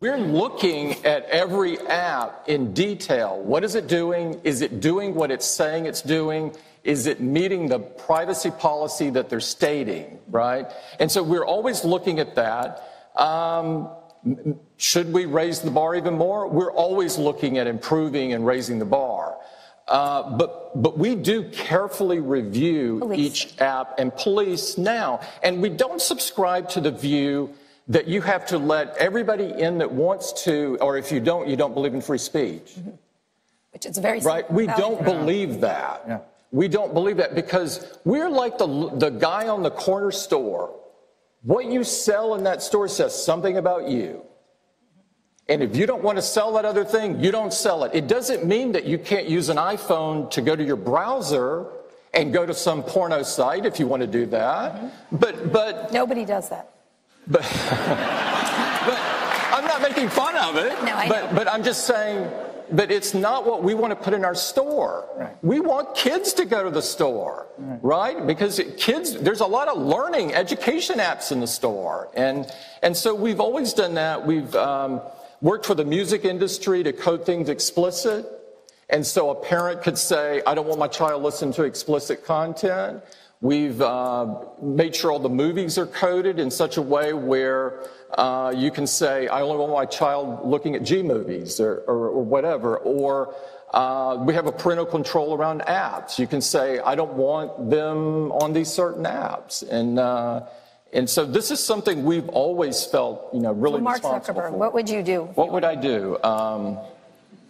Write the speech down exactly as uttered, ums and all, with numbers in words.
We're looking at every app in detail. What is it doing? Is it doing what it's saying it's doing? Is it meeting the privacy policy that they're stating, right? And so we're always looking at that. Um, should we raise the bar even more? We're always looking at improving and raising the bar. Uh, but but we do carefully review police. each app and police now. And we don't subscribe to the view that you have to let everybody in that wants to, or if you don't, you don't believe in free speech. Mm-hmm. Which is very right. We don't believe that. Yeah. We don't believe that because we're like the the guy on the corner store. What you sell in that store says something about you. And if you don't want to sell that other thing, you don't sell it. It doesn't mean that you can't use an iPhone to go to your browser and go to some porno site if you want to do that. Mm-hmm. But but nobody does that. But, but I'm not making fun of it. No, I but, know. but I'm just saying, but it's not what we want to put in our store. Right. We want kids to go to the store, right? right? Because it, kids, there's a lot of learning, education apps in the store. And, and so we've always done that. We've um, worked for the music industry to code things explicit. And so a parent could say, I don't want my child to listen to explicit content. We've uh, made sure all the movies are coded in such a way where uh, you can say, I only want my child looking at G movies or, or, or whatever. Or uh, we have a parental control around apps. You can say, I don't want them on these certain apps. And uh, and so this is something we've always felt, you know, really well, Mark responsible Zuckerberg, for. What would you do? What you would I do? Um,